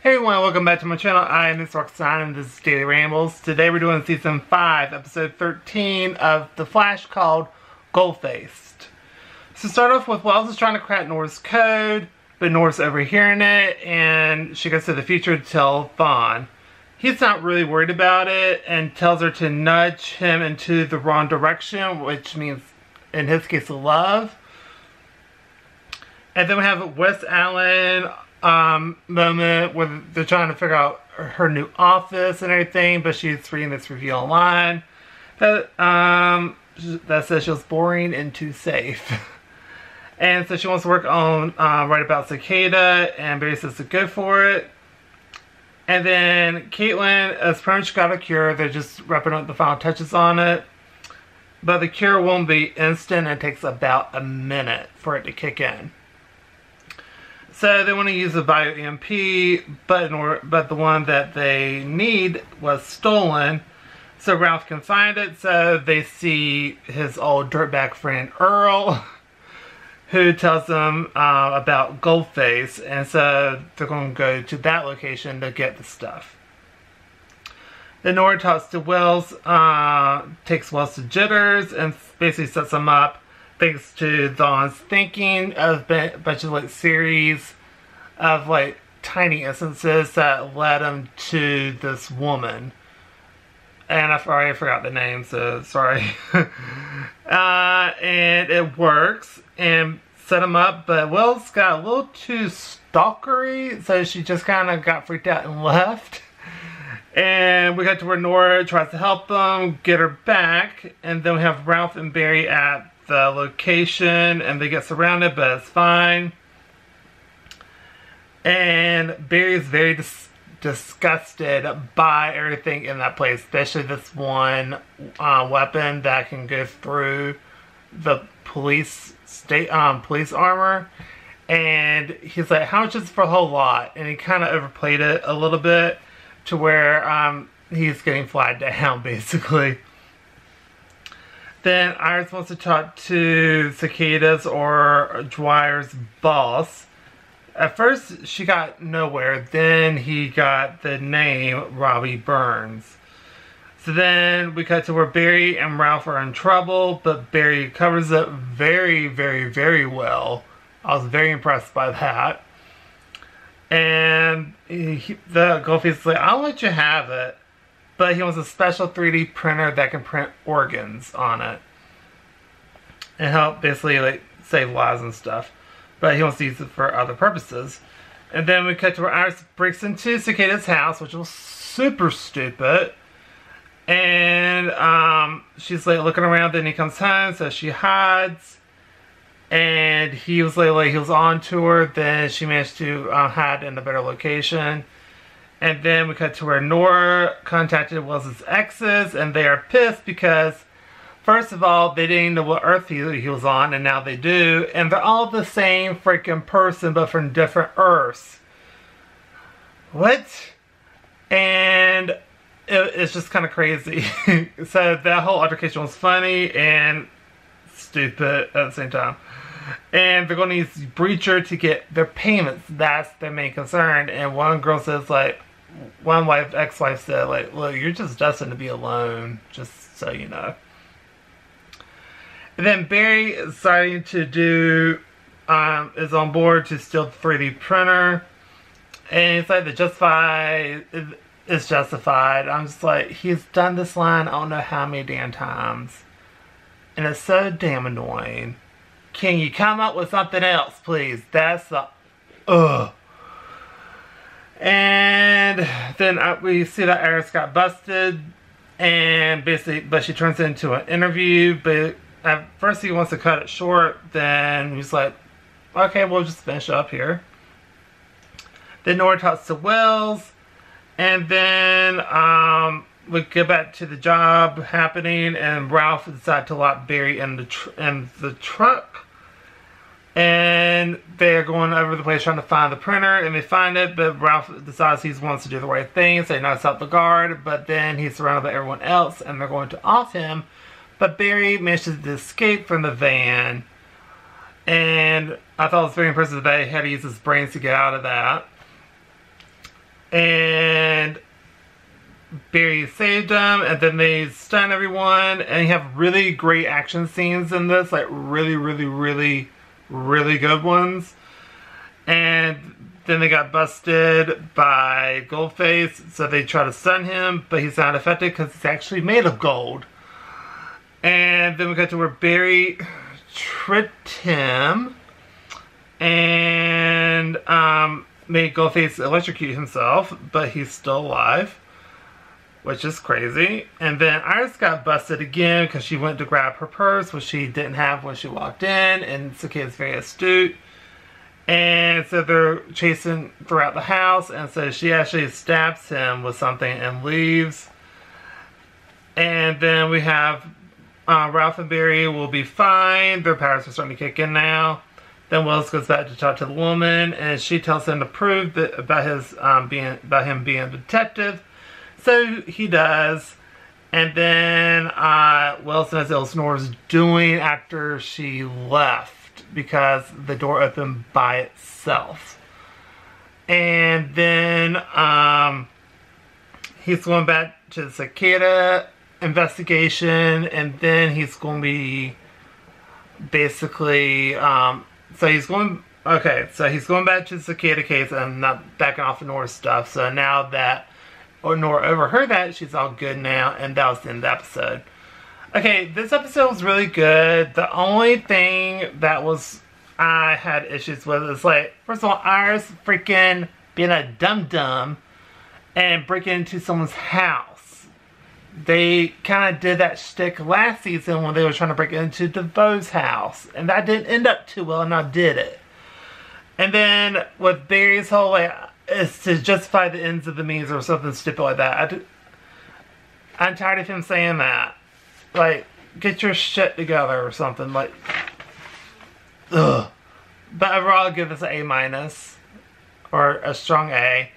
Hey everyone, welcome back to my channel. I am Miss Roxanne and this is Daily Rambles. Today we're doing Season 5, Episode 13 of The Flash called Goldfaced. So start off with Wells is trying to crack Nora's code, but Nora's overhearing it and she goes to the future to tell Thawne. He's not really worried about it and tells her to nudge him into the wrong direction, which means in his case love. And then we have West Allen moment where they're trying to figure out her new office and everything, but she's reading this review online that says she was boring and too safe. And so she wants to work on write about Cicada, and Barry says to go for it. And then Caitlyn has pretty much got a cure. They're just wrapping up the final touches on it, but the cure won't be instant and takes about a minute for it to kick in. So they want to use a bioMP, but the one that they need was stolen. So Ralph can find it. So they see his old dirtbag friend Earl, who tells them about Goldface. And so they're going to go to that location to get the stuff. Then Nora talks to Wells, takes Wells to Jitters and basically sets him up. Thanks to Thawne's thinking of a bunch of like series of like tiny instances that led him to this woman. And I already forgot the name, so sorry. And it works and set him up, but Wells got a little too stalkery, so she just kind of got freaked out and left. And we got to where Nora tries to help them get her back, and then we have Ralph and Barry at the location and they get surrounded, but it's fine. And Barry's very disgusted by everything in that place, especially this one weapon that can go through the police armor. And he's like, how much is for a whole lot? And he kind of overplayed it a little bit to where he's getting flagged down basically. Then Iris wants to talk to Cicada's or Dwyer's boss. At first, she got nowhere. Then he got the name Robbie Burns. So then we cut to where Barry and Ralph are in trouble, but Barry covers it very, very, very well. I was very impressed by that. And the Goldfaced is like, I'll let you have it. But he wants a special 3D printer that can print organs on it and help basically like save lives and stuff. But he wants to use it for other purposes. And then we cut to where Iris breaks into Cicada's house, which was super stupid. And she's like looking around, then he comes home, so she hides. And he was like he was on to her, then she managed to hide in a better location. And then we cut to where Nora contacted Wells' exes, and they are pissed because, first of all, they didn't know what Earth he was on, and now they do. And they're all the same freaking person, but from different Earths. What? And it's just kind of crazy. So that whole altercation was funny and stupid at the same time. And they're going to use Breacher to get their payments. That's their main concern. And one girl says, like, ex-wife said, like, look, you're just destined to be alone, just so you know. And then Barry is starting to do, is on board to steal the 3D printer. And it's like, it's justified. I'm just like, he's done this line I don't know how many damn times. And it's so damn annoying. Can you come up with something else, please? That's the... Ugh. And then we see that Iris got busted. And basically... But she turns it into an interview. But at first he wants to cut it short. Then he's like, okay, we'll just finish up here. Then Nora talks to Wells. And then we get back to the job happening. And Ralph decides to lock Barry in the truck. And they're going over the place trying to find the printer, and they find it, but Ralph decides he wants to do the right thing, so he knocks out the guard, but then he's surrounded by everyone else, and they're going to off him, but Barry manages to escape from the van, and I thought it was very impressive that he had to use his brains to get out of that. and Barry saved them, and then they stun everyone, and you have really great action scenes in this, like really good ones. And then they got busted by Goldface, so they try to stun him, but he's not affected because he's actually made of gold. And then we got to where Barry tricked him and made Goldface electrocute himself, but he's still alive, which is crazy. And then Iris got busted again because she went to grab her purse, which she didn't have when she walked in, and Cicada's very astute. And so they're chasing throughout the house, and so she actually stabs him with something and leaves. And then we have Ralph and Barry will be fine. Their powers are starting to kick in now. Then Wells goes back to talk to the woman, and she tells him to prove that, about him being a detective. So he does, and then Wells knows what Elsinore doing after she left because the door opened by itself. And then he's going back to the Cicada investigation, and then he's going to be basically he's going back to the Cicada case and not backing off the Nora stuff. So now that Nora overheard that, she's all good now, and that was the end of the episode. Okay, this episode was really good. The only thing that I had issues with is, like, first of all, Iris freaking being a dum-dum and breaking into someone's house. They kind of did that shtick last season when they were trying to break into DeVoe's house, and that didn't end up too well, and I did it. And then with Barry's whole, like, it's to justify the ends of the means or something stupid like that. I'm tired of him saying that. Like, get your shit together or something. Like, ugh. But overall, I'll give this an A- or a strong A.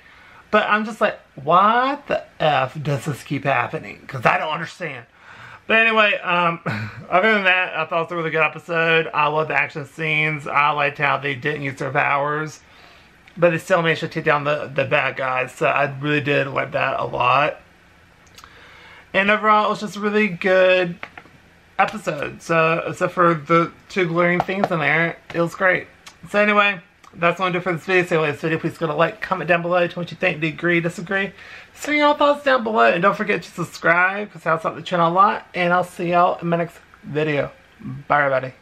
But I'm just like, why the F does this keep happening? Because I don't understand. But anyway, other than that, I thought it was a really good episode. I love the action scenes. I liked how they didn't use their powers, but they still managed to take down the bad guys. So I really did like that a lot. And overall, it was just a really good episode. So, except for the two glaring things in there, it was great. So anyway, that's what I'm doing for this video. So if you like this video, please go to like, comment down below. Tell me what you think, agree, disagree. So your thoughts down below. And don't forget to subscribe, because that helps out the channel a lot. And I'll see y'all in my next video. Bye, everybody.